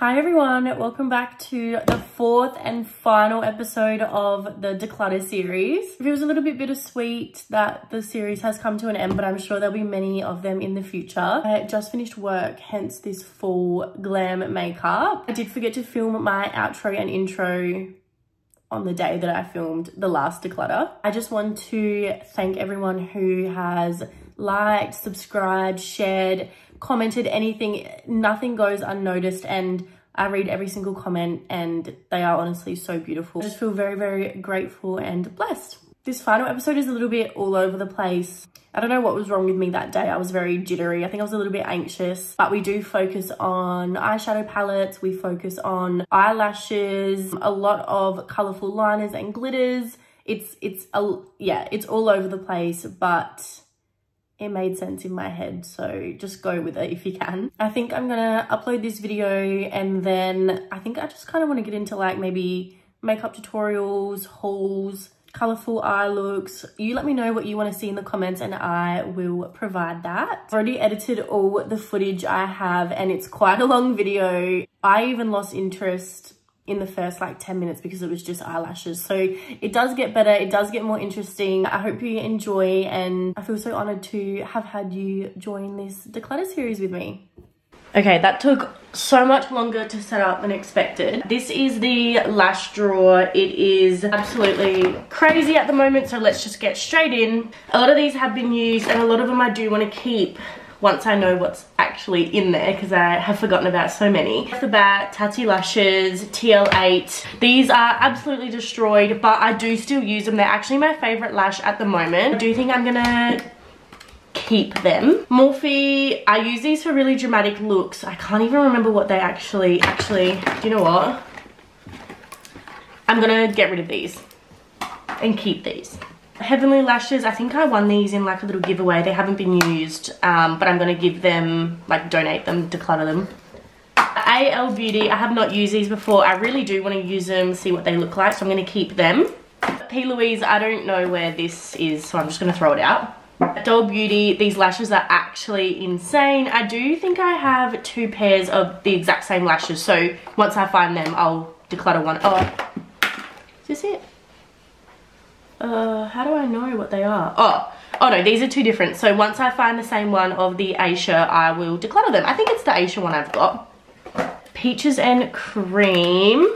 Hi everyone, welcome back to the fourth and final episode of the Declutter series. It was a little bit bittersweet that the series has come to an end, but I'm sure there'll be many of them in the future. I just finished work, hence this full glam makeup. I did forget to film my outro and intro on the day that I filmed the last declutter. I just want to thank everyone who has liked, subscribed, shared, commented anything. Nothing goes unnoticed and I read every single comment and they are honestly so beautiful. I just feel very, very grateful and blessed. This final episode is a little bit all over the place. I don't know what was wrong with me that day. I was very jittery. I think I was a little bit anxious, but we do focus on eyeshadow palettes. We focus on eyelashes, a lot of colorful liners and glitters. It's all over the place, but it made sense in my head, so just go with it if you can. I think I'm gonna upload this video and then I think I just kind of want to get into like maybe makeup tutorials, hauls, colorful eye looks. You let me know what you want to see in the comments and I will provide that. I've already edited all the footage I have and it's quite a long video. I even lost interest in the first like 10 minutes because it was just eyelashes. So it does get better, it does get more interesting. I hope you enjoy and I feel so honored to have had you join this declutter series with me. Okay, that took so much longer to set up than expected. This is the lash drawer. It is absolutely crazy at the moment, so let's just get straight in. A lot of these have been used and a lot of them I do want to keep once I know what's actually in there because I have forgotten about so many. Off the bat, Tatti Lashes, TL8. These are absolutely destroyed, but I do still use them. They're actually my favourite lash at the moment. I do think I'm gonna keep them. Morphe, I use these for really dramatic looks. I can't even remember what they actually, you know what? I'm gonna get rid of these and keep these. Heavenly Lashes, I think I won these in like a little giveaway. They haven't been used, but I'm going to give them, like donate them, declutter them. AL Beauty, I have not used these before. I really do want to use them, see what they look like, so I'm going to keep them. P. Louise, I don't know where this is, so I'm just going to throw it out. Adol Beauty, these lashes are actually insane. I do think I have two pairs of the exact same lashes, so once I find them, I'll declutter one. Oh, is this it? How do I know what they are? Oh no, these are two different. So once I find the same one of the Aisha, I will declutter them. I think it's the Aisha one I've got. Peaches and Cream.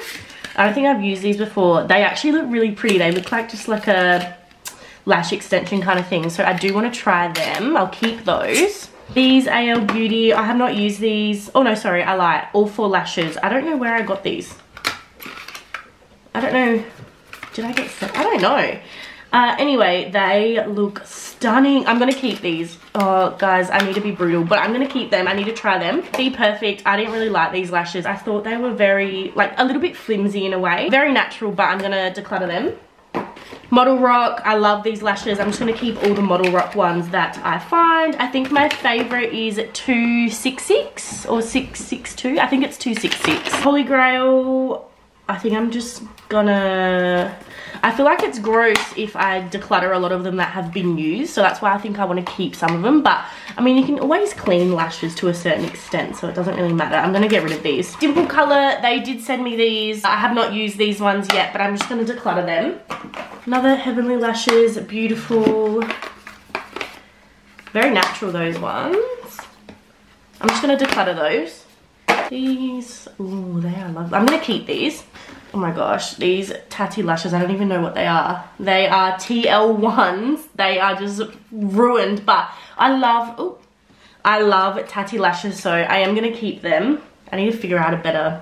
I don't think I've used these before. They actually look really pretty. They look like just like a lash extension kind of thing. So I do want to try them. I'll keep those. These AL Beauty, I have not used these. Oh no, sorry, I lied. All four lashes. I don't know where I got these. I don't know. Did I get some? I don't know. Anyway, they look stunning. I'm going to keep these. Oh, guys, I need to be brutal, but I'm going to keep them. I need to try them. Be Perfect. I didn't really like these lashes. I thought they were very, like, a little bit flimsy in a way. Very natural, but I'm going to declutter them. Model Rock. I love these lashes. I'm just going to keep all the Model Rock ones that I find. I think my favourite is 266 or 662. I think it's 266. Holy Grail. I think I'm just gonna... I feel like it's gross if I declutter a lot of them that have been used, so that's why I think I want to keep some of them, but I mean you can always clean lashes to a certain extent, so it doesn't really matter. I'm gonna get rid of these. Dimple Colour, they did send me these. I have not used these ones yet, but I'm just gonna declutter them. Another Heavenly Lashes, beautiful. Very natural, those ones. I'm just gonna declutter those. These, oh, they are lovely. I'm going to keep these. Oh my gosh, these Tatti Lashes, I don't even know what they are. They are TL1s. They are just ruined, but I love Tatti Lashes, so I am going to keep them. I need to figure out a better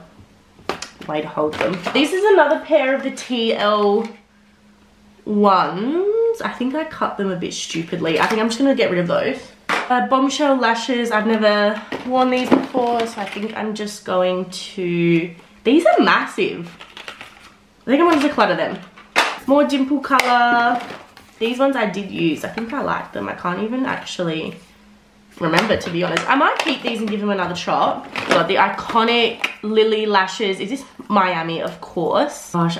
way to hold them. This is another pair of the TL1s. I think I cut them a bit stupidly. I think I'm just going to get rid of those. Bombshell Lashes, I've never worn these before, so I think I'm just going to... These are massive. I think I'm going to declutter them. More Dimple Colour. These ones I did use. I think I like them. I can't even actually remember, to be honest. I might keep these and give them another shot. Got the iconic Lily Lashes. Is this Miami? Of course. Gosh,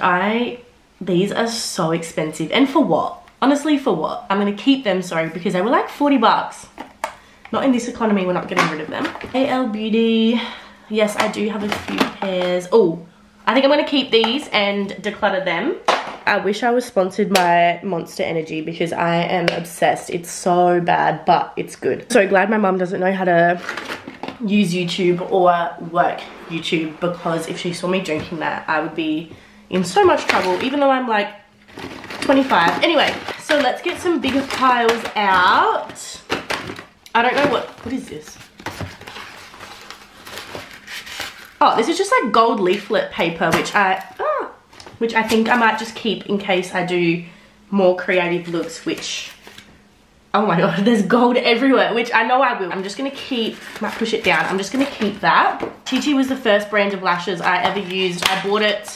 these are so expensive. And for what? Honestly, for what? I'm going to keep them, sorry, because they were like $40. Not in this economy, we're not getting rid of them. AL Beauty, yes, I do have a few pairs. Oh, I think I'm going to keep these and declutter them. I wish I was sponsored by Monster Energy because I am obsessed. It's so bad, but it's good. So glad my mum doesn't know how to use YouTube or work YouTube, because if she saw me drinking that, I would be in so much trouble, even though I'm like 25. Anyway, so let's get some bigger piles out. I don't know what is this? Oh, this is just like gold leaflet paper, which I think I might just keep in case I do more creative looks, which, oh my god, there's gold everywhere, which I know I will. I'm just gonna keep, might push it down, I'm just gonna keep that. Chi Chi was the first brand of lashes I ever used. I bought it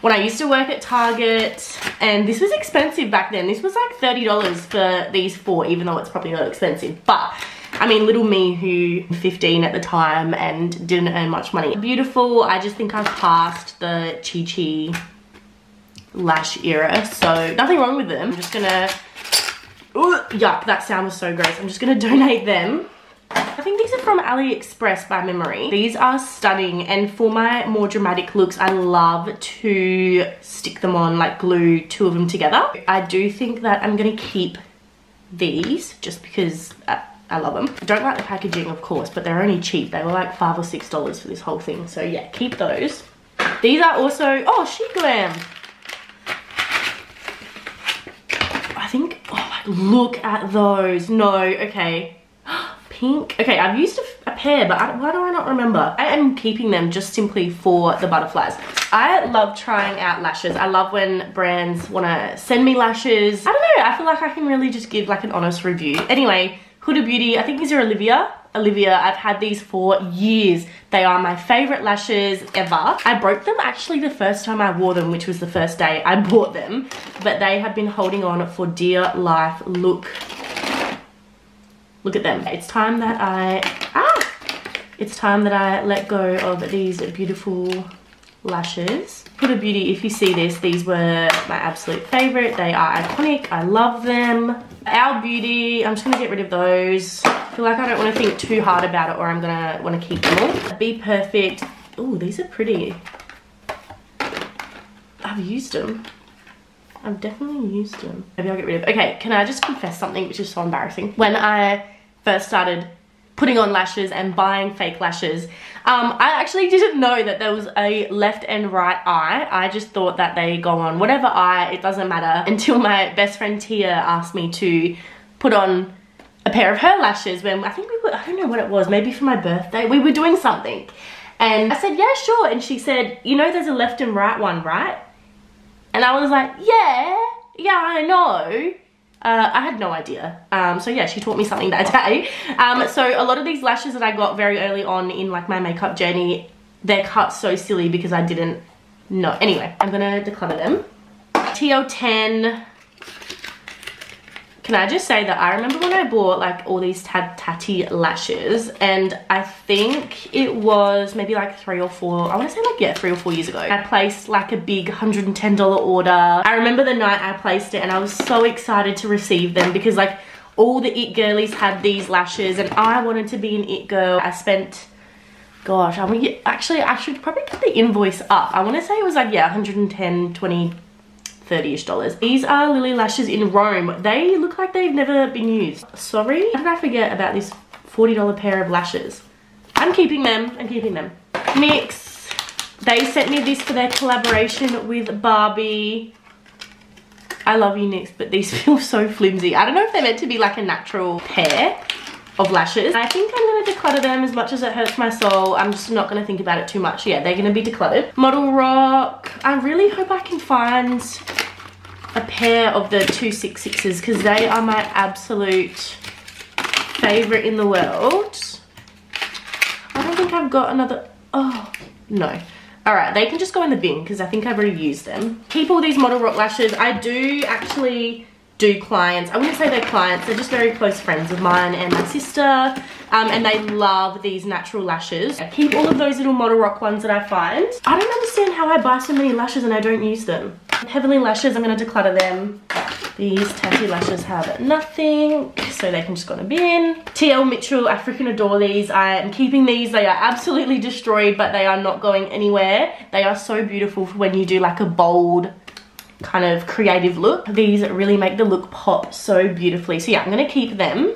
when I used to work at Target, and this was expensive back then. This was like $30 for these four, even though it's probably not expensive, but I mean, little me who 15 at the time and didn't earn much money. Beautiful. I just think I've passed the Chi Chi lash era, so nothing wrong with them. I'm just gonna, ooh, yuck, that sound was so gross. I'm just gonna donate them. I think these are from AliExpress by memory. These are stunning, and for my more dramatic looks, I love to stick them on, like glue two of them together. I do think that I'm gonna keep these just because I love them. I don't like the packaging, of course, but they're only cheap. They were like $5 or $6 for this whole thing. So yeah, keep those. These are also, oh, Chic Glam. I think, oh my, look at those. No, okay. Pink. Okay, I've used a pair, but why do I not remember? I am keeping them just simply for the butterflies. I love trying out lashes. I love when brands want to send me lashes. I don't know, I feel like I can really just give like an honest review. Anyway, Huda Beauty, I think these are Olivia. I've had these for years. They are my favorite lashes ever. I broke them actually the first time I wore them, which was the first day I bought them, but they have been holding on for dear life. Look at them. It's time that I let go of these beautiful lashes. Huda Beauty, if you see this, these were my absolute favorite. They are iconic. I love them. Our Beauty, I'm just gonna get rid of those. I feel like I don't want to think too hard about it, or I'm gonna want to keep them all. Be Perfect. Oh, these are pretty. I've used them. I've definitely used them. Maybe I'll get rid of. Okay, can I just confess something which is so embarrassing? When I first started putting on lashes and buying fake lashes, I actually didn't know that there was a left and right eye. I just thought that they go on whatever eye, it doesn't matter, until my best friend Tia asked me to put on a pair of her lashes when I think we were, I don't know what it was, maybe for my birthday, we were doing something. And I said, yeah, sure. And she said, you know, there's a left and right one, right? And I was like, yeah, I know. I had no idea. So yeah, she taught me something that day. So a lot of these lashes that I got very early on in like my makeup journey, they're cut so silly because I didn't know. Anyway, I'm gonna declutter them. TL10. Can I just say that I remember when I bought like all these Tatti Lashes, and I think it was maybe like 3 or 4, I want to say like, yeah, 3 or 4 years ago. I placed like a big $110 order. I remember the night I placed it, and I was so excited to receive them because like all the it girlies had these lashes, and I wanted to be an it girl. I spent, gosh, I mean, actually I should probably get the invoice up. I want to say it was like, yeah, $110, $20, $30-ish. These are Lily Lashes in Rome. They look like they've never been used. Sorry, how did I forget about this $40 pair of lashes? I'm keeping them, I'm keeping them. NYX, they sent me this for their collaboration with Barbie. I love you, NYX, but these feel so flimsy. I don't know if they're meant to be like a natural pair of lashes. I think I'm gonna declutter them as much as it hurts my soul. I'm just not gonna think about it too much. Yeah, they're gonna be decluttered. Model Rock, I really hope I can find a pair of the 266s because they are my absolute favorite in the world. I don't think I've got another, oh, no. All right, they can just go in the bin because I think I've already used them. Keep all these Model Rock lashes. I do actually do clients. I wouldn't say they're clients, they're just very close friends of mine and my sister, and they love these natural lashes. I keep all of those little Model Rock ones that I find. I don't understand how I buy so many lashes and I don't use them. Heavenly Lashes, I'm going to declutter them. These Tatti Lashes have nothing, so they can just go in a bin. TL Mitchell, I freaking adore these. I am keeping these. They are absolutely destroyed, but they are not going anywhere. They are so beautiful for when you do like a bold kind of creative look. These really make the look pop so beautifully. So yeah, I'm going to keep them.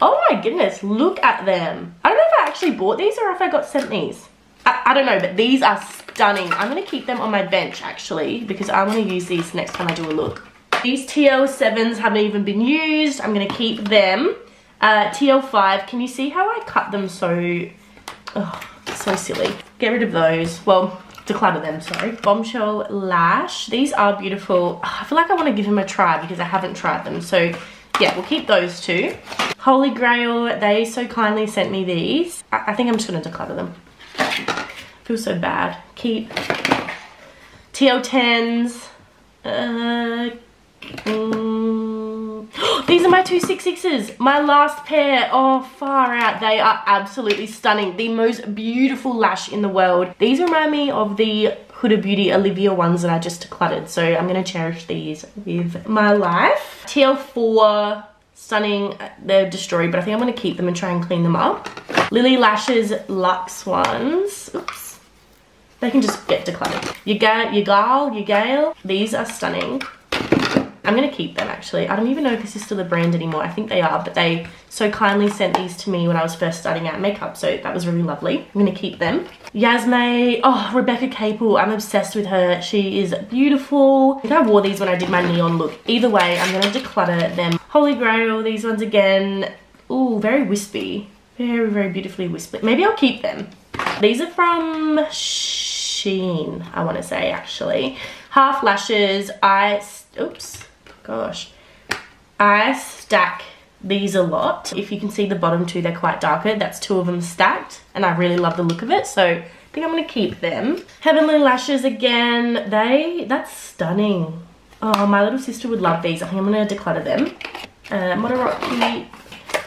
Oh my goodness, look at them. I don't know if I actually bought these or if I got sent these. I don't know, but these are stunning. I'm going to keep them on my bench actually, because I want to use these next time I do a look. These TL7s haven't even been used. I'm going to keep them. TL5, can you see how I cut them so... Oh, so silly. Get rid of those. Well, declutter them, sorry. Bombshell Lash. These are beautiful. Oh, I feel like I want to give them a try because I haven't tried them. So yeah, we'll keep those two. Holy Grail, they so kindly sent me these. I think I'm just going to declutter them. I feel so bad. Keep. TL10s. These are my two 6.6s, my last pair. Oh, far out. They are absolutely stunning. The most beautiful lash in the world. These remind me of the Huda Beauty Olivia ones that I just decluttered. So I'm going to cherish these with my life. TL4, stunning. They're destroyed, but I think I'm going to keep them and try and clean them up. Lily Lashes Luxe ones. Oops. They can just get decluttered. Your Gale. These are stunning. I'm going to keep them actually. I don't even know if this is still a brand anymore. I think they are, but they so kindly sent these to me when I was first starting out makeup. So that was really lovely. I'm going to keep them. Yasme, oh, Rebecca Capel. I'm obsessed with her. She is beautiful. I think I wore these when I did my neon look. Either way, I'm going to declutter them. Holy Grail, these ones again. Ooh, very wispy. Very, very beautifully wispy. Maybe I'll keep them. These are from Shein, I want to say actually. Half lashes. I stack these a lot. If you can see the bottom two, they're quite darker. That's two of them stacked, and I really love the look of it, so I think I'm gonna keep them. Heavenly Lashes again, that's stunning. Oh, my little sister would love these. I think I'm gonna declutter them. Model Rock,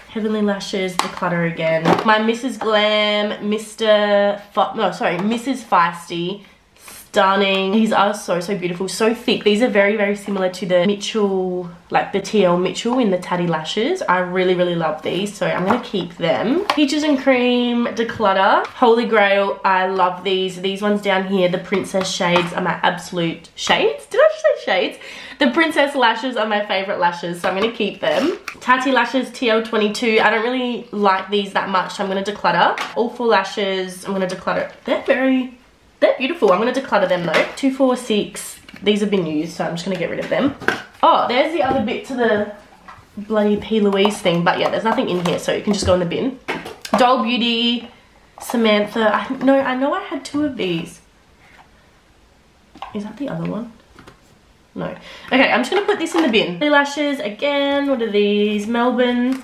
Heavenly Lashes, declutter again. My Mrs. Glam, Mrs. Feisty. Stunning. These are so beautiful, so thick. These are very similar to the Mitchell, like the TL Mitchell in the Tatti Lashes. I really love these, so I'm gonna keep them. Peaches and Cream, declutter. Holy Grail, I love these. These ones down here, the Princess Shades are my absolute shades. Did I just say shades? The Princess Lashes are my favorite lashes, so I'm gonna keep them. Tatti Lashes TL22. I don't really like these that much, so I'm gonna declutter. All four lashes, I'm gonna declutter. They're beautiful. I'm going to declutter them though. 246. These have been used, so I'm just going to get rid of them. Oh, there's the other bit to the bloody P. Louise thing. But yeah, there's nothing in here, so you can just go in the bin. Adol Beauty, Samantha. I know I had two of these. Is that the other one? No. Okay, I'm just going to put this in the bin. Lily Lashes again. What are these? Melbourne.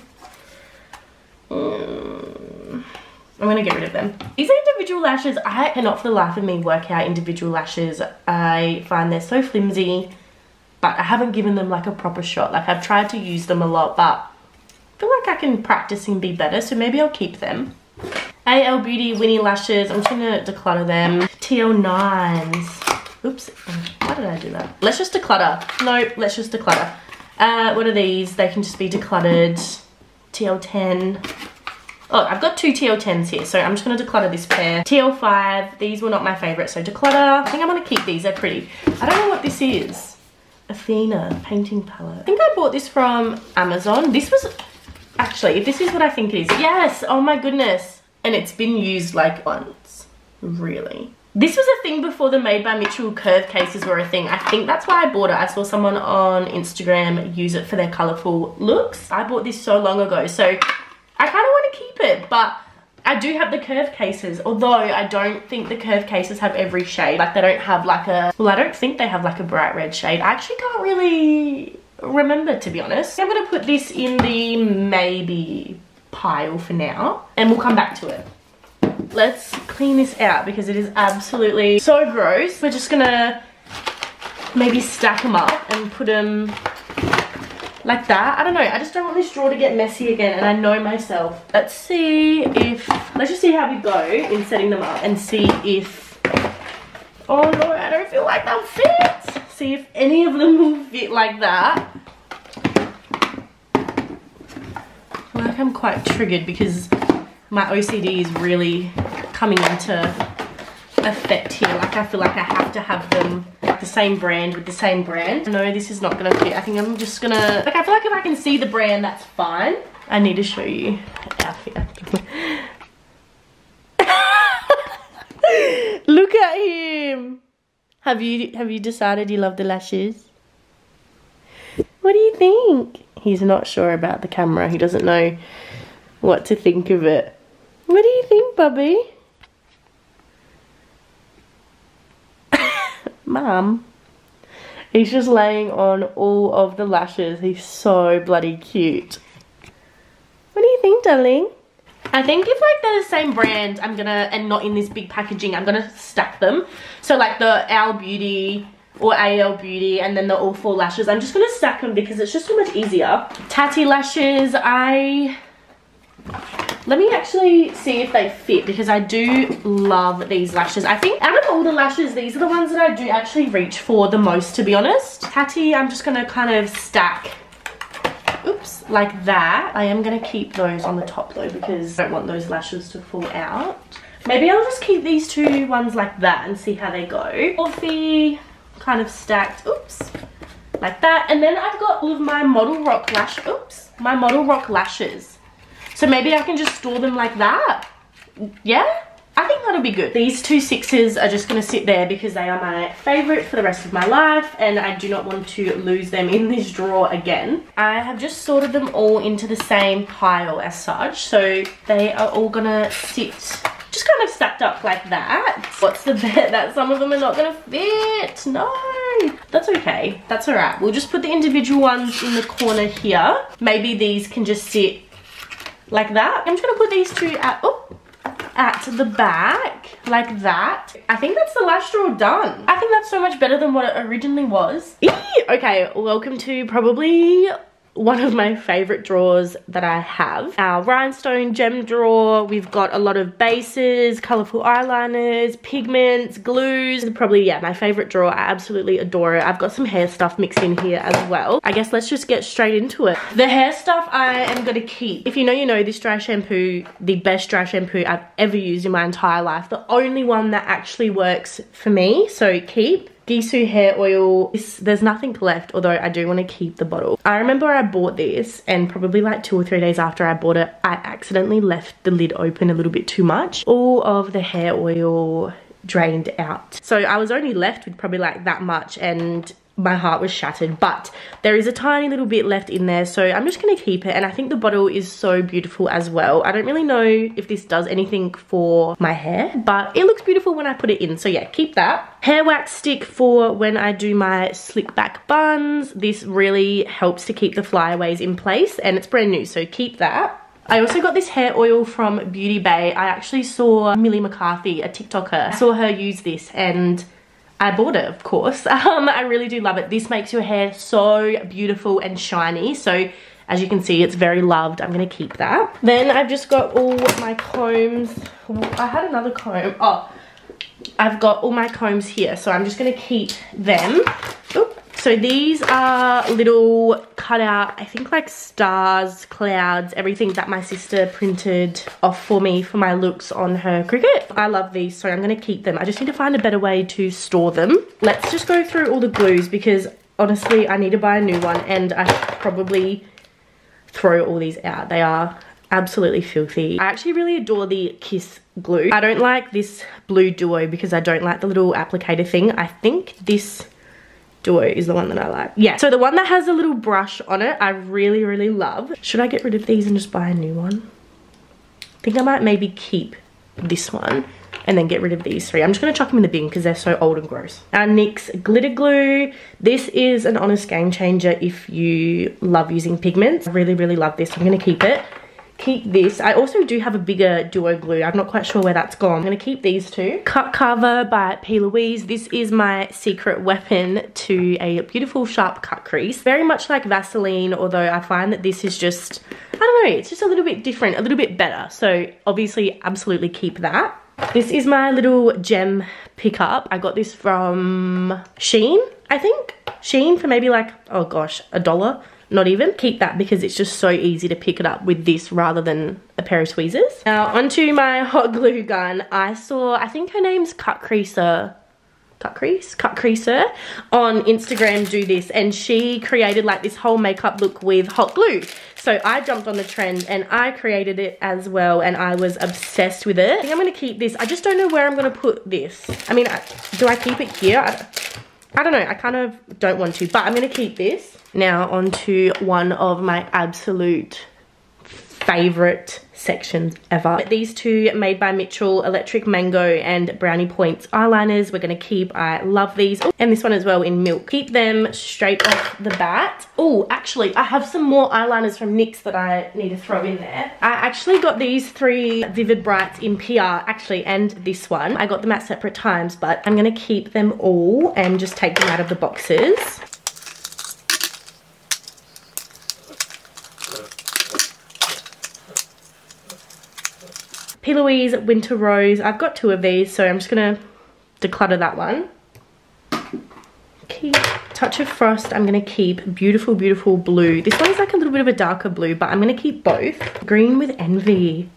I'm going to get rid of them. These are individual lashes. I cannot for the life of me work out individual lashes. I find they're so flimsy, but I haven't given them like a proper shot. Like I've tried to use them a lot, but I feel like I can practice and be better. So maybe I'll keep them. AL Beauty Winnie Lashes. I'm just going to declutter them. TL9s. Oops. Why did I do that? Let's just declutter. No, let's just declutter. What are these? They can just be decluttered. TL10. Oh, I've got two TL10s here, so I'm just going to declutter this pair. TL5, these were not my favourite, so declutter. I think I'm going to keep these, they're pretty. I don't know what this is. Athena, painting palette. I think I bought this from Amazon. This was, actually, if this is what I think it is. Yes, oh my goodness. And it's been used like once, really. This was a thing before the Made by Mitchell curve cases were a thing. I think that's why I bought it. I saw someone on Instagram use it for their colourful looks. I bought this so long ago, so... I kind of want to keep it, but I do have the curve cases, although I don't think the curve cases have every shade. Like they don't have like a, well, I don't think they have like a bright red shade. I actually can't really remember, to be honest. I'm going to put this in the maybe pile for now and we'll come back to it. Let's clean this out because it is absolutely so gross. We're just going to maybe stack them up and put them... like that. I don't know. I just don't want this drawer to get messy again, and I know myself. Let's just see how we go in setting them up and see if... Oh no, I don't feel like that fits. see if any of them will fit like that. Like, I'm quite triggered because my OCD is really coming into effect here. Like, I feel like I have to have them the same brand with the same brand. No, this is not gonna fit. I think I'm just gonna, like, I feel like if I can see the brand, that's fine. I need to show you out here. Look at him. Have you decided you love the lashes? What do you think? He's not sure about the camera. He doesn't know what to think of it. What do you think, Bubby? Mum. He's just laying on all of the lashes. He's so bloody cute. What do you think, darling? I think if like they're the same brand, I'm gonna, and not in this big packaging, I'm gonna stack them. So like the Our Beauty or AL Beauty, and then the all four lashes, I'm just gonna stack them because it's just so much easier. Tatti Lashes, let me actually see if they fit because I do love these lashes. I think out of all the lashes, these are the ones that I do actually reach for the most, to be honest. Tatti, I'm just gonna kind of stack, oops, like that. I am gonna keep those on the top though because I don't want those lashes to fall out. Maybe I'll just keep these two ones like that and see how they go. Morphe, kind of stacked, oops, like that. And then I've got all of my Model Rock lash, oops, my Model Rock lashes. So maybe I can just store them like that. Yeah, I think that'll be good. These 2 6s are just gonna sit there because they are my favorite for the rest of my life and I do not want to lose them in this drawer again. I have just sorted them all into the same pile as such. So they are all gonna sit just kind of stacked up like that. What's the bet that some of them are not gonna fit? No, that's okay, that's all right. We'll just put the individual ones in the corner here. Maybe these can just sit like that. I'm just gonna put these two at the back like that. I think that's the lash drawer done. I think that's so much better than what it originally was. Eee! Okay, welcome to probably one of my favorite drawers that I have. Our rhinestone gem drawer, we've got a lot of bases, colorful eyeliners, pigments, glues. Probably, yeah, my favorite drawer. I absolutely adore it. I've got some hair stuff mixed in here as well. I guess let's just get straight into it. The hair stuff I am gonna keep. If you know, you know, this dry shampoo, the best dry shampoo I've ever used in my entire life. The only one that actually works for me, so keep. Gisu hair oil, there's nothing left, although I do want to keep the bottle. I remember I bought this and probably like 2 or 3 days after I bought it, I accidentally left the lid open a little bit too much. All of the hair oil drained out. So I was only left with probably like that much and my heart was shattered, but there is a tiny little bit left in there, so I'm just gonna keep it. And I think the bottle is so beautiful as well. I don't really know if this does anything for my hair, but it looks beautiful when I put it in, so yeah, keep that. Hair wax stick for when I do my slick back buns. This really helps to keep the flyaways in place and it's brand new, so keep that. I also got this hair oil from Beauty Bay. I actually saw Millie McCarthy, a TikToker, I saw her use this and I bought it, of course. I really do love it. This makes your hair so beautiful and shiny. So as you can see, it's very loved. I'm gonna keep that. Then I've just got all my combs. I had another comb. Oh, I've got all my combs here. So I'm just gonna keep them. Oop. So these are little cut out, I think like stars, clouds, everything that my sister printed off for me for my looks on her Cricut. I love these, so I'm gonna keep them. I just need to find a better way to store them. Let's just go through all the glues because honestly, I need to buy a new one and I probably throw all these out. They are absolutely filthy. I actually really adore the Kiss glue. I don't like this blue Duo because I don't like the little applicator thing. I think this Duo is the one that I like. Yeah, so the one that has a little brush on it, I really, really love. Should I get rid of these and just buy a new one? I think I might maybe keep this one and then get rid of these 3. I'm just gonna chuck them in the bin because they're so old and gross. Our NYX glitter glue. This is an honest game changer if you love using pigments. I really, really love this. I'm gonna keep it. Keep this. I also do have a bigger Duo glue. I'm not quite sure where that's gone. I'm gonna keep these 2. Cut Cover by P. Louise. This is my secret weapon to a beautiful sharp cut crease. Very much like Vaseline, although I find that this is just, I don't know, it's just a little bit different, a little bit better. So obviously, absolutely keep that. This is my little gem pickup. I got this from Shein, I think. Shein for maybe like, oh gosh, $1. Not even. Keep that because it's just so easy to pick it up with this rather than a pair of tweezers. Now onto my hot glue gun. I saw, I think her name's Cut Creaser. Cut Creaser on Instagram do this, and she created like this whole makeup look with hot glue. So I jumped on the trend and I created it as well, and I was obsessed with it. I think I'm going to keep this. I just don't know where I'm going to put this. I mean, do I keep it here? I don't know. I kind of don't want to, but I'm going to keep this. Now onto one of my absolute favorite sections ever. These two Made by Mitchell Electric Mango and Brownie Points eyeliners we're going to keep. I love these. Oh, and this one as well in milk. Keep them straight off the bat. Oh, actually, I have some more eyeliners from NYX that I need to throw in there. I actually got these three Vivid Brights in PR, actually, and this one. I got them at separate times, but I'm going to keep them all and just take them out of the boxes. P. Louise Winter Rose. I've got two of these, so I'm just going to declutter that one. Keep Touch of Frost. I'm going to keep Beautiful, Beautiful Blue. This one's like a little bit of a darker blue, but I'm going to keep both. Green with Envy.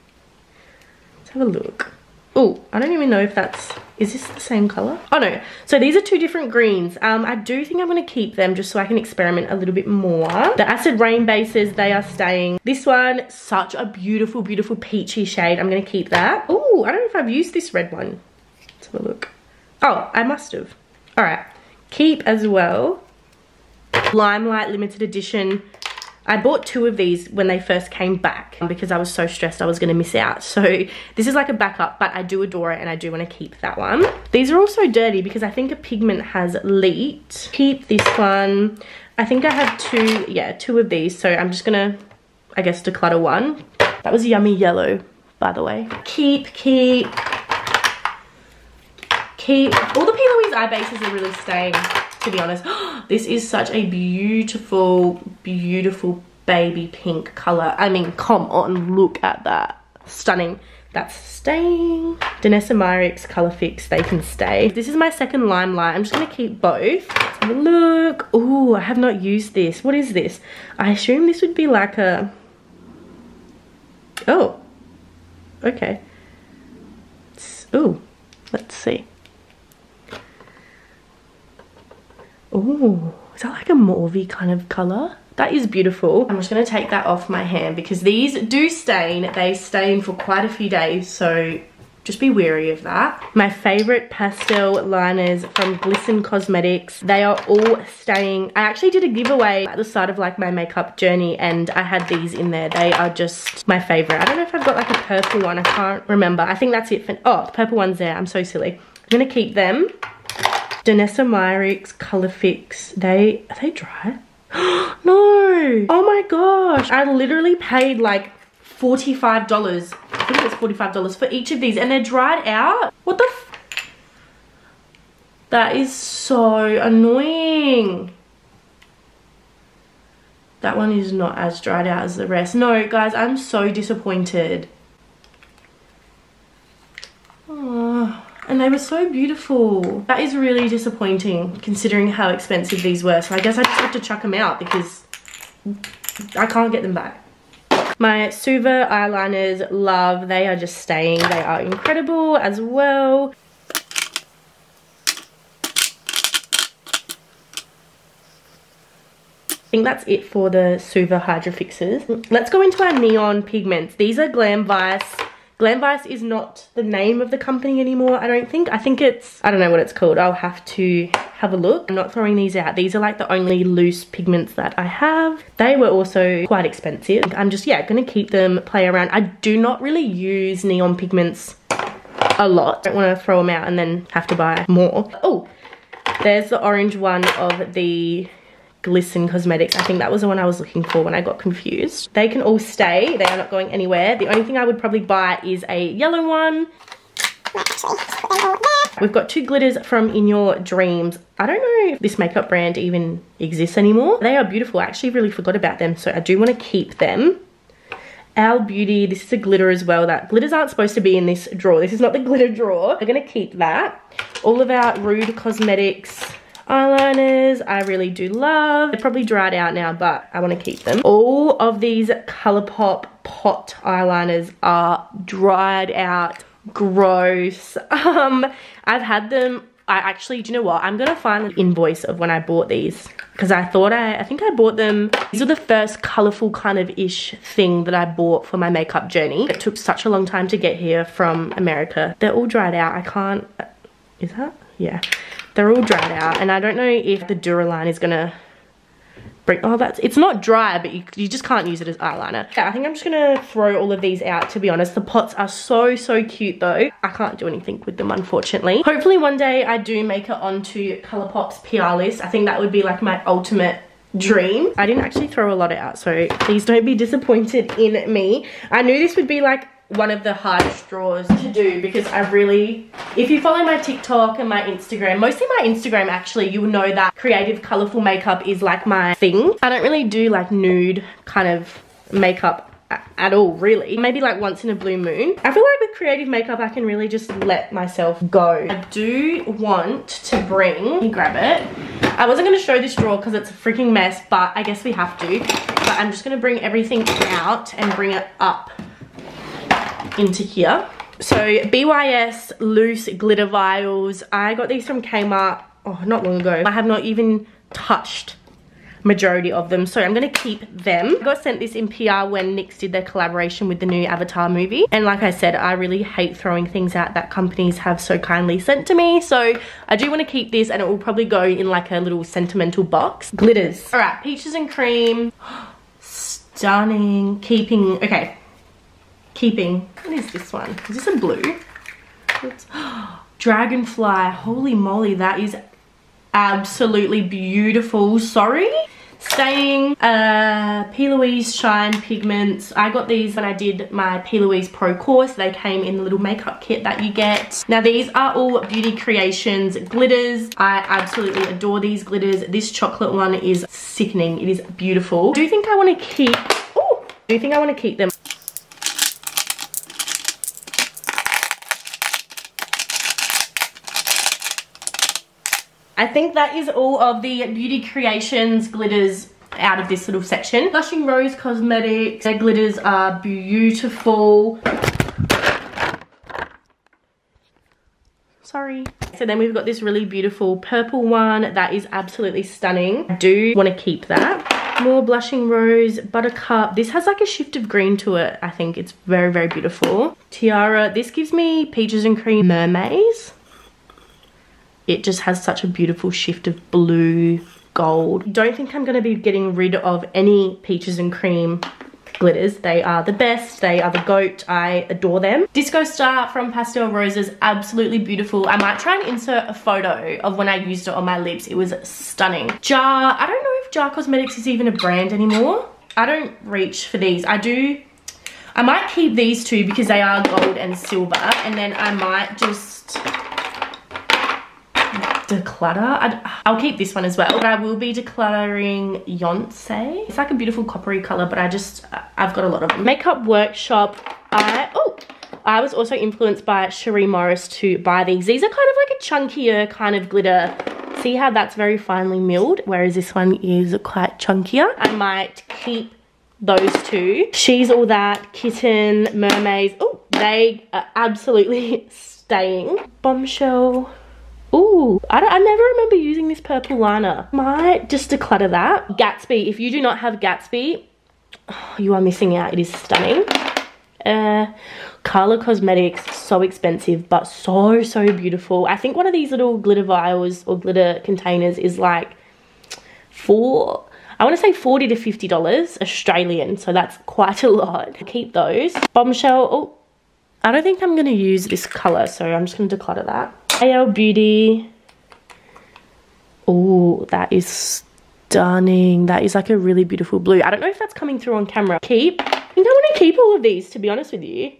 Let's have a look. Oh, I don't even know if that's... Is this the same colour? Oh no. So these are two different greens. I do think I'm going to keep them just so I can experiment a little bit more. The Acid Rain bases, they are staying. This one, such a beautiful, beautiful peachy shade. I'm going to keep that. Oh, I don't know if I've used this red one. Let's have a look. Oh, I must have. Alright. Keep as well. Limelight Limited Edition. I bought two of these when they first came back because I was so stressed I was going to miss out. So this is like a backup, but I do adore it and I do want to keep that one. These are also dirty because I think a pigment has leaked. Keep this one. I think I have two of these. So I'm just going to, I guess, declutter one. That was yummy yellow, by the way. Keep. All the P. Louise eye bases are really staying, to be honest. This is such a beautiful, beautiful baby pink color. I mean, come on, look at that. Stunning. That's staying. Danessa Myricks Color Fix, they can stay. This is my second Limelight. I'm just going to keep both. Let's have a look. Ooh, I have not used this. What is this? I assume this would be like a... Oh. Okay. Ooh. Let's see. Ooh, is that like a mauvey kind of colour? That is beautiful. I'm just going to take that off my hand because these do stain. They stain for quite a few days, so just be wary of that. My favourite pastel liners from Glisten Cosmetics. They are all staying. I actually did a giveaway at the start of like my makeup journey and I had these in there. They are just my favourite. I don't know if I've got like a purple one. I can't remember. I think that's it for... Oh, the purple one's there. I'm so silly. I'm going to keep them. Danessa Myricks Color Fix. Are they dry? No! Oh my gosh! I literally paid like $45. I think it's $45 for each of these and they're dried out? What the f? That is so annoying. That one is not as dried out as the rest. No, guys, I'm so disappointed. Oh. And they were so beautiful. That is really disappointing considering how expensive these were. So I guess I just have to chuck them out because I can't get them back. My Suva eyeliners, love. They are just staying. They are incredible as well. I think that's it for the Suva Hydro Fixes. Let's go into our neon pigments. These are Glam Vice. Glam Vice is not the name of the company anymore, I don't think. I think it's... I don't know what it's called. I'll have to have a look. I'm not throwing these out. These are like the only loose pigments that I have. They were also quite expensive. I'm just, yeah, going to keep them, play around. I do not really use neon pigments a lot. I don't want to throw them out and then have to buy more. Oh, there's the orange one of the... Glisten Cosmetics. I think that was the one I was looking for when I got confused. They can all stay. They are not going anywhere. The only thing I would probably buy is a yellow one. We've got two glitters from In Your Dreams. I don't know if this makeup brand even exists anymore. They are beautiful. I actually really forgot about them, so I do want to keep them. AL Beauty. This is a glitter as well. That glitters aren't supposed to be in this drawer. This is not the glitter drawer. We're going to keep that. All of our Rude Cosmetics eyeliners I really do love. They're probably dried out now, but I want to keep them. All of these Colourpop pot eyeliners are dried out. Gross. I've had them. I actually, do you know what? I'm going to find an invoice of when I bought these, because I thought I think I bought them. These were the first colourful kind of ish thing that I bought for my makeup journey. It took such a long time to get here from America. They're all dried out. I can't, is that? Yeah. They're all dried out, and I don't know if the Duraline is going to break. Oh, that's, it's not dry, but you just can't use it as eyeliner. Yeah, I think I'm just going to throw all of these out, to be honest. The pots are so cute though. I can't do anything with them, unfortunately. Hopefully one day I do make it onto Colourpop's PR list. I think that would be like my ultimate dream. I didn't actually throw a lot out, so please don't be disappointed in me. I knew this would be like one of the hardest drawers to do, because I really, if you follow my TikTok and my Instagram, mostly my Instagram actually, you will know that creative colourful makeup is like my thing. I don't really do like nude kind of makeup at all, really. Maybe like once in a blue moon. I feel like with creative makeup I can really just let myself go. I do want to bring, let me grab it. I wasn't going to show this drawer because it's a freaking mess, but I guess we have to. But I'm just going to bring everything out and bring it up into here. So BYS loose glitter vials. I got these from Kmart, oh, not long ago. I have not even touched majority of them, so I'm going to keep them. I got sent this in PR when NYX did their collaboration with the new Avatar movie, and like I said, I really hate throwing things out that companies have so kindly sent to me, so I do want to keep this, and it will probably go in like a little sentimental box. Glitters. Alright, Peaches and Cream. Stunning. Keeping. Okay. Keeping. What is this one? Is this a blue? Oops. Dragonfly. Holy moly, that is absolutely beautiful. Sorry. Staying. P. Louise Shine Pigments. I got these when I did my P. Louise Pro course. They came in the little makeup kit that you get. Now these are all Beauty Creations glitters. I absolutely adore these glitters. This chocolate one is sickening. It is beautiful. Do you think I want to keep... Oh! Do you think I want to keep them? I think that is all of the Beauty Creations glitters out of this little section. Blushing Rose Cosmetics. Their glitters are beautiful. Sorry. So then we've got this really beautiful purple one. That is absolutely stunning. I do want to keep that. More Blushing Rose, Buttercup. This has like a shift of green to it. I think it's very beautiful. Tiara. This gives me Peaches and Cream Mermaids. It just has such a beautiful shift of blue, gold. Don't think I'm going to be getting rid of any Peaches and Cream glitters. They are the best. They are the GOAT. I adore them. Disco Star from Pastel Roses. Absolutely beautiful. I might try and insert a photo of when I used it on my lips. It was stunning. Jar. I don't know if Jar Cosmetics is even a brand anymore. I don't reach for these. I might keep these two because they are gold and silver. And then I might just... declutter. I'll keep this one as well, but I will be decluttering Yonsei. It's like a beautiful coppery color, but I've got a lot of them. Makeup Workshop. I was also influenced by Cherie Morris to buy these. These are kind of like a chunkier kind of glitter. See how that's very finely milled, whereas this one is quite chunkier. I might keep those two. She's All That, Kitten, Mermaids. Oh, they are absolutely staying. Bombshell. Ooh, I never remember using this purple liner. Might just declutter that. Gatsby. If you do not have Gatsby, oh, you are missing out. It is stunning. Carla Cosmetics. So expensive, but so beautiful. I think one of these little glitter vials or glitter containers is like I want to say $40 to $50 Australian. So that's quite a lot. Keep those. Bombshell. Oh, I don't think I'm going to use this color, so I'm just going to declutter that. AL Beauty. Oh, that is stunning. That is like a really beautiful blue. I don't know if that's coming through on camera. Keep. I think I want to keep all of these, to be honest with you.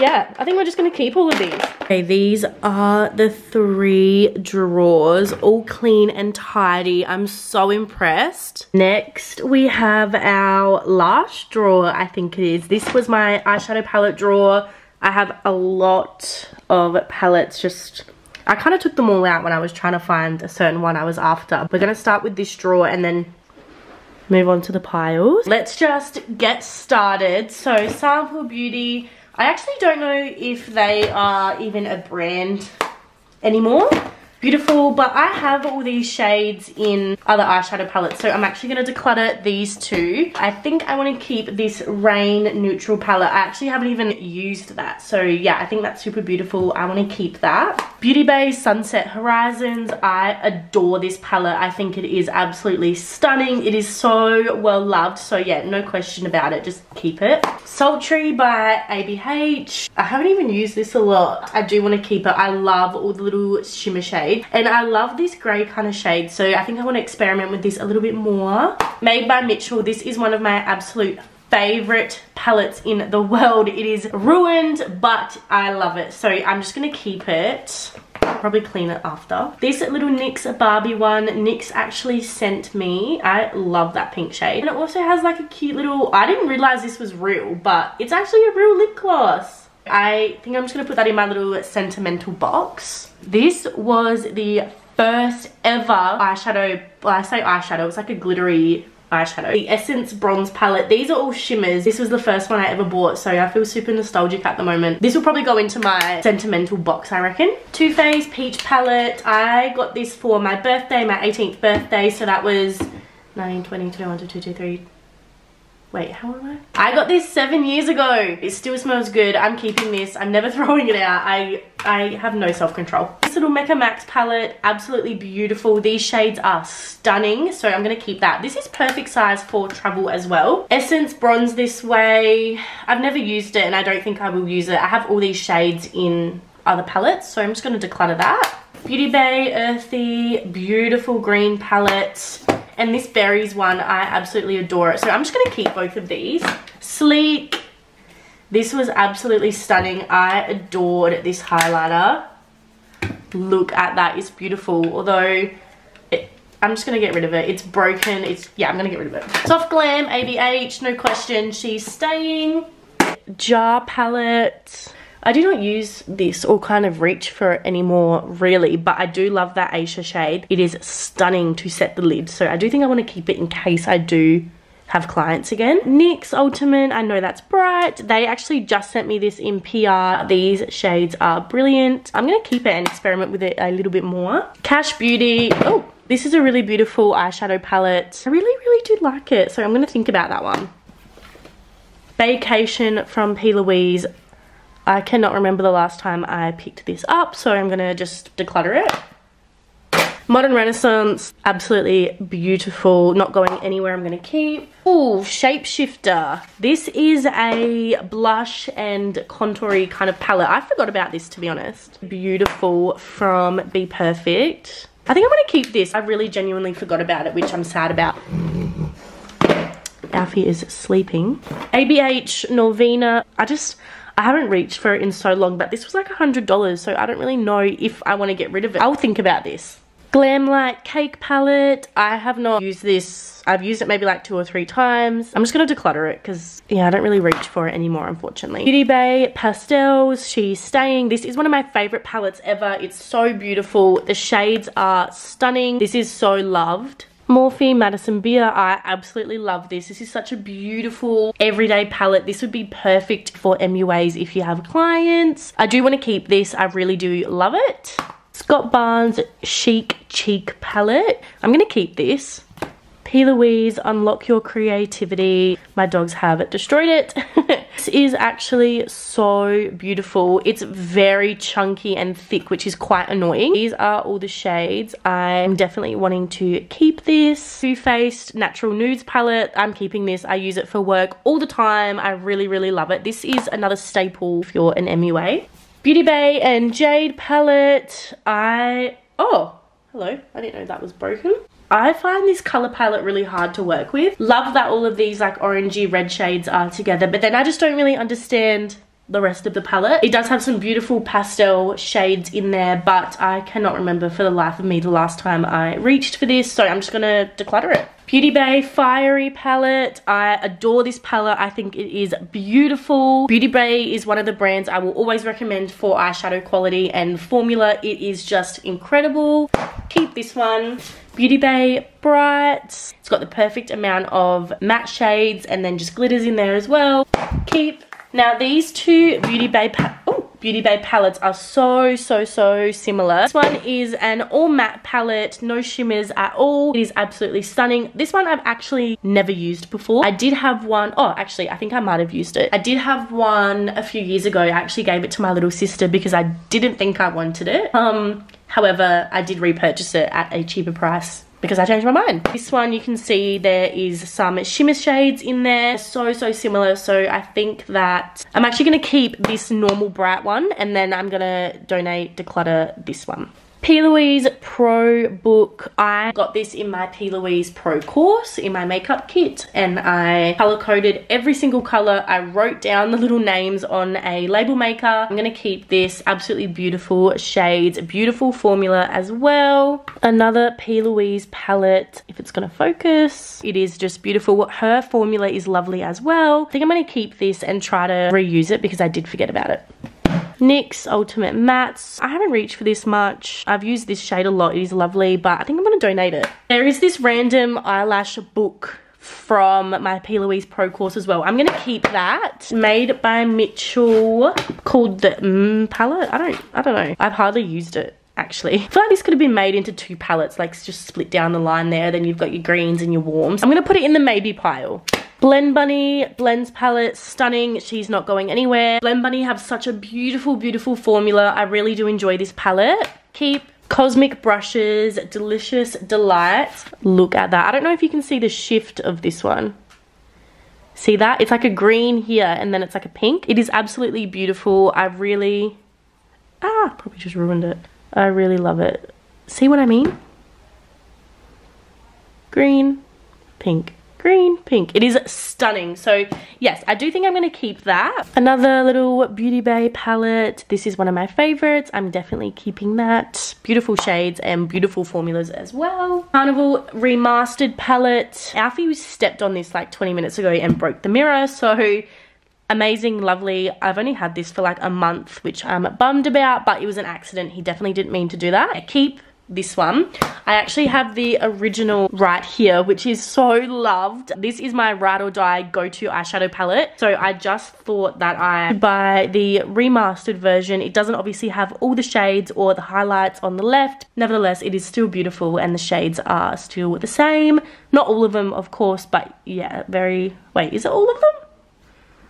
Yeah, I think we're just going to keep all of these. Okay, these are the three drawers, all clean and tidy. I'm so impressed. Next, we have our lash drawer, I think it is. This was my eyeshadow palette drawer. I have a lot of palettes, just I kind of took them all out when I was trying to find a certain one I was after. We're going to start with this drawer and then move on to the piles. Let's just get started. So, Sample Beauty, I actually don't know if they are even a brand anymore. Beautiful, but I have all these shades in other eyeshadow palettes, so I'm actually going to declutter these two. I think I want to keep this Rain Neutral palette. I actually haven't even used that, so yeah, I think that's super beautiful. I want to keep that. Beauty Bay Sunset Horizons, I adore this palette. I think it is absolutely stunning. It is so well loved, so yeah, no question about it, just keep it. Sultry by ABH, I haven't even used this a lot. I do want to keep it. I love all the little shimmer shades. And I love this grey kind of shade, so I think I want to experiment with this a little bit more. Made by Mitchell, this is one of my absolute favourite palettes in the world. It is ruined, but I love it, so I'm just going to keep it. I'll probably clean it after. This little NYX Barbie one, NYX actually sent me. I love that pink shade. And it also has like a cute little, I didn't realise this was real, but it's actually a real lip gloss. I think I'm just going to put that in my little sentimental box. This was the first ever eyeshadow, well I say eyeshadow, it's like a glittery eyeshadow. The Essence Bronze palette, these are all shimmers. This was the first one I ever bought, so I feel super nostalgic at the moment. This will probably go into my sentimental box, I reckon. Too Faced Peach palette, I got this for my birthday, my 18th birthday, so that was 19, 20, 21, 22, 23. Wait, how old am I? I got this 7 years ago. It still smells good. I'm keeping this. I'm never throwing it out. I have no self-control. This little Mecha Max palette, absolutely beautiful. These shades are stunning, so I'm going to keep that. This is perfect size for travel as well. Essence Bronze This Way. I've never used it and I don't think I will use it. I have all these shades in other palettes, so I'm just going to declutter that. Beauty Bay Earthy, beautiful green palette. And this berries one, I absolutely adore it. So I'm just going to keep both of these. Sleek. This was absolutely stunning. I adored this highlighter. Look at that. It's beautiful. Although, I'm just going to get rid of it. It's broken. Yeah, I'm going to get rid of it. Soft Glam, ABH. No question. She's staying. Jar palette. I do not use this or kind of reach for it anymore really, but I do love that Aisha shade. It is stunning to set the lid, so I do think I want to keep it in case I do have clients again. NYX Ultimate, I know that's bright. They actually just sent me this in PR. These shades are brilliant. I'm going to keep it and experiment with it a little bit more. Cash Beauty, oh, this is a really beautiful eyeshadow palette. I really do like it, so I'm going to think about that one. Vacation from P. Louise. I cannot remember the last time I picked this up, so I'm going to just declutter it. Modern Renaissance, absolutely beautiful, not going anywhere, I'm going to keep. Ooh, Shapeshifter. This is a blush and contoury kind of palette. I forgot about this, to be honest. Beautiful from Be Perfect. I think I'm going to keep this. I really genuinely forgot about it, which I'm sad about. Alfie is sleeping. ABH Norvina. I haven't reached for it in so long, but this was like $100, so I don't really know if I want to get rid of it. I'll think about this. Glam Light Cake palette. I have not used this. I've used it maybe like 2 or 3 times. I'm just going to declutter it because, yeah, I don't really reach for it anymore, unfortunately. Beauty Bay Pastels. She's staying. This is one of my favourite palettes ever. It's so beautiful. The shades are stunning. This is so loved. Morphe Madison Beer, I absolutely love this. This is such a beautiful everyday palette. This would be perfect for MUAs if you have clients. I do want to keep this. I really do love it. Scott Barnes Chic Cheek palette. I'm going to keep this. P. Louise, Unlock Your Creativity. My dogs have destroyed it. This is actually so beautiful. It's very chunky and thick, which is quite annoying. These are all the shades. I'm definitely wanting to keep this. Too Faced Natural Nudes palette. I'm keeping this. I use it for work all the time. I really love it. This is another staple if you're an MUA. Beauty Bay and Jade palette. Oh, hello. I didn't know that was broken. I find this colour palette really hard to work with. Love that all of these like orangey red shades are together, but then I just don't really understand the rest of the palette. It does have some beautiful pastel shades in there, but I cannot remember for the life of me the last time I reached for this, so I'm just gonna declutter it. Beauty Bay Fiery palette. I adore this palette. I think it is beautiful. Beauty Bay is one of the brands I will always recommend for eyeshadow quality and formula. It is just incredible. Keep this one. Beauty Bay Bright. It's got the perfect amount of matte shades and then just glitters in there as well. Keep. Now these two Beauty Bay palettes are so similar. This one is an all matte palette, no shimmers at all. It is absolutely stunning. This one I've actually never used before. I did have one, oh actually I think I might have used it. I did have one a few years ago. I actually gave it to my little sister because I didn't think I wanted it. However, I did repurchase it at a cheaper price because I changed my mind. This one you can see there is some shimmer shades in there. So similar. So I think that I'm actually going to keep this normal bright one and then I'm going to donate, declutter this one. P. Louise Pro Book. I got this in my P. Louise Pro course in my makeup kit and I color coded every single color. I wrote down the little names on a label maker. I'm going to keep this. Absolutely beautiful shades, beautiful formula as well. Another P. Louise palette, if it's going to focus. It is just beautiful. Her formula is lovely as well. I think I'm going to keep this and try to reuse it because I did forget about it. NYX Ultimate Mattes. I haven't reached for this much. I've used this shade a lot. It is lovely, but I think I'm going to donate it. There is this random eyelash book from my P. Louise Pro course as well. I'm going to keep that. Made by Mitchell, called the palette. I don't know. I've hardly used it, actually. I feel like this could have been made into two palettes, like just split down the line there. Then you've got your greens and your warms. I'm going to put it in the maybe pile. Blend Bunny Blends palette, stunning. She's not going anywhere. Blend Bunny have such a beautiful formula. I really do enjoy this palette. Keep. Cosmic Brushes Delicious Delight. Look at that. I don't know if you can see the shift of this one. See that? It's like a green here and then it's like a pink. It is absolutely beautiful. I really... Ah, probably just ruined it. I really love it. See what I mean? Green, pink. Green, pink. It is stunning. So yes, I do think I'm going to keep that. Another little Beauty Bay palette. This is one of my favorites. I'm definitely keeping that. Beautiful shades and beautiful formulas as well. Carnival Remastered palette. Alfie stepped on this like 20 minutes ago and broke the mirror. So amazing, lovely. I've only had this for like a month, which I'm bummed about, but it was an accident. He definitely didn't mean to do that. I keep this one. I actually have the original right here, which is so loved. This is my ride or die go-to eyeshadow palette. So I just thought that I would buy the remastered version. It doesn't obviously have all the shades or the highlights on the left. Nevertheless, it is still beautiful and the shades are still the same. Not all of them, of course, but yeah, very... Wait, is it all of them?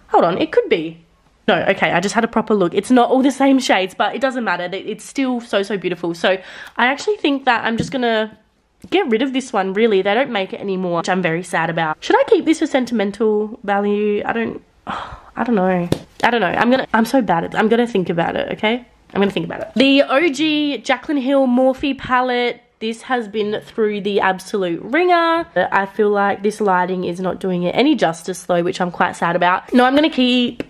Hold on, it could be. No, okay, I just had a proper look. It's not all the same shades, but it doesn't matter. It's still so beautiful. So I actually think that I'm just gonna get rid of this one, really. They don't make it anymore, which I'm very sad about. Should I keep this for sentimental value? I don't know. I'm so bad at it. I'm gonna think about it, okay? I'm gonna think about it. The OG Jaclyn Hill Morphe palette. This has been through the absolute ringer. I feel like this lighting is not doing it any justice though, which I'm quite sad about. No, I'm gonna keep...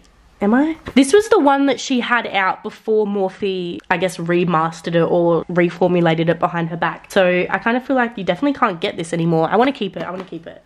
Am I? This was the one that she had out before Morphe, I guess, remastered it or reformulated it behind her back. So I kind of feel like you definitely can't get this anymore. I want to keep it. I want to keep it.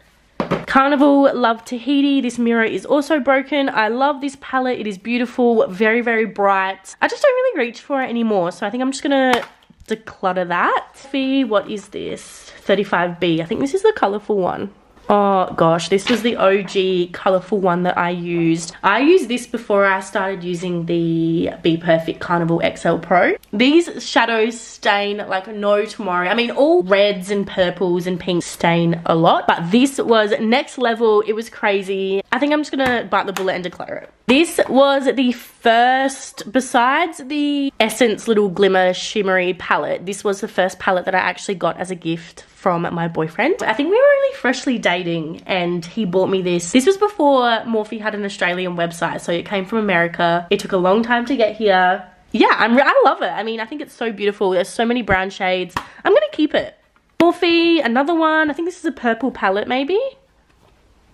Carnival Love Tahiti. This mirror is also broken. I love this palette. It is beautiful. Very bright. I just don't really reach for it anymore. So I think I'm just going to declutter that. What is this? 35B. I think this is the colourful one. Oh gosh, this was the OG colourful one that I used. I used this before I started using the Be Perfect Carnival XL Pro. These shadows stain like no tomorrow. I mean, all reds and purples and pinks stain a lot, but this was next level. It was crazy. I think I'm just gonna bite the bullet and declutter it. This was the first, besides the Essence little glimmer shimmery palette, this was the first palette that I actually got as a gift from my boyfriend. I think we were only freshly dating and he bought me this. This was before Morphe had an Australian website, so it came from America. It took a long time to get here. Yeah, I love it. I mean, I think it's so beautiful. There's so many brown shades. I'm gonna keep it. Morphe, another one. I think this is a purple palette maybe.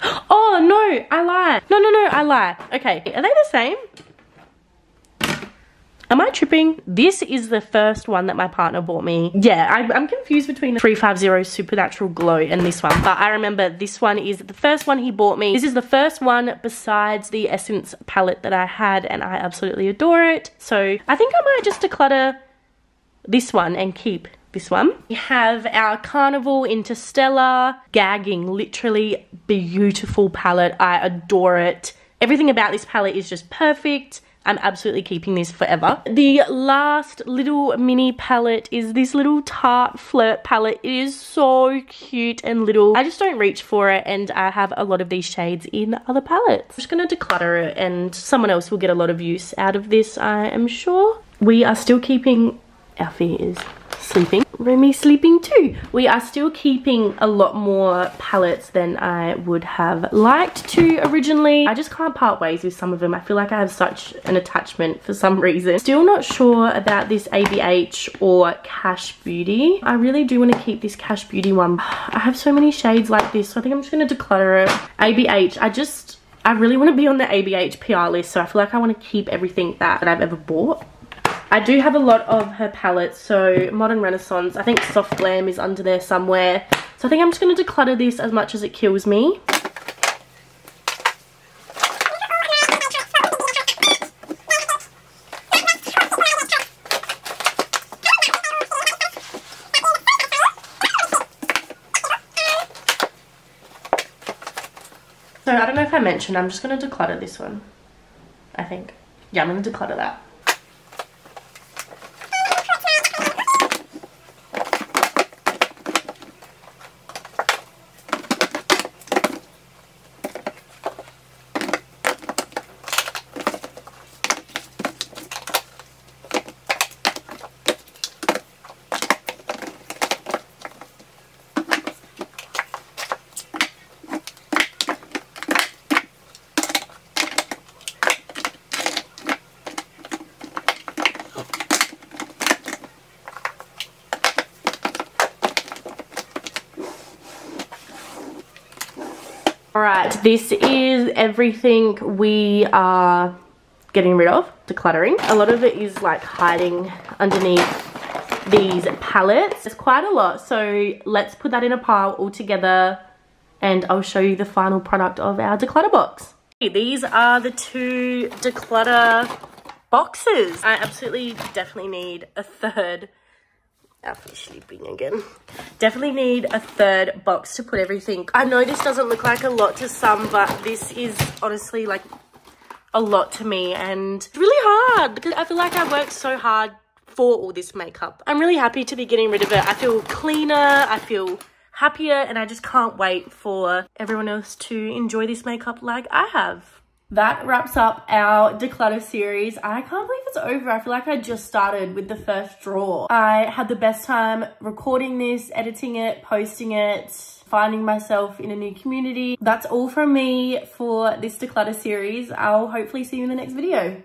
Oh, no, I lie. No, I lie. Okay, are they the same? Am I tripping? This is the first one that my partner bought me. Yeah, I'm confused between the 350 Supernatural Glow and this one, but I remember this one is the first one he bought me. This is the first one besides the Essence palette that I had, and I absolutely adore it. So I think I might just declutter this one and keep this one. We have our Carnival Interstellar, gagging, literally beautiful palette. I adore it. Everything about this palette is just perfect. I'm absolutely keeping this forever. The last little mini palette is this little Tarte Flirt palette. It is so cute and little. I just don't reach for it, and I have a lot of these shades in other palettes. I'm just gonna declutter it, and someone else will get a lot of use out of this, I am sure. We are still keeping... Alfie is sleeping. Remy's sleeping too. We are still keeping a lot more palettes than I would have liked to originally. I just can't part ways with some of them. I feel like I have such an attachment for some reason. Still not sure about this ABH or Cash Beauty. I really do want to keep this Cash Beauty one. I have so many shades like this, so I think I'm just going to declutter it. ABH, I really want to be on the ABH PR list, so I feel like I want to keep everything that I've ever bought. I do have a lot of her palettes, so Modern Renaissance, I think Soft Glam is under there somewhere. So I think I'm just going to declutter this as much as it kills me. So I don't know if I mentioned, I'm just going to declutter this one, I think. Yeah, I'm going to declutter that. Alright, this is everything we are getting rid of, decluttering. A lot of it is like hiding underneath these palettes. It's quite a lot, so let's put that in a pile all together and I'll show you the final product of our declutter box. These are the two declutter boxes. I absolutely definitely need a third. After sleeping again. Definitely need a third box to put everything. I know this doesn't look like a lot to some, but this is honestly like a lot to me, and it's really hard because I feel like I worked so hard for all this makeup. I'm really happy to be getting rid of it. I feel cleaner, I feel happier, and I just can't wait for everyone else to enjoy this makeup like I have. That wraps up our declutter series. I can't believe it's over. I feel like I just started with the first drawer. I had the best time recording this, editing it, posting it, finding myself in a new community. That's all from me for this declutter series. I'll hopefully see you in the next video.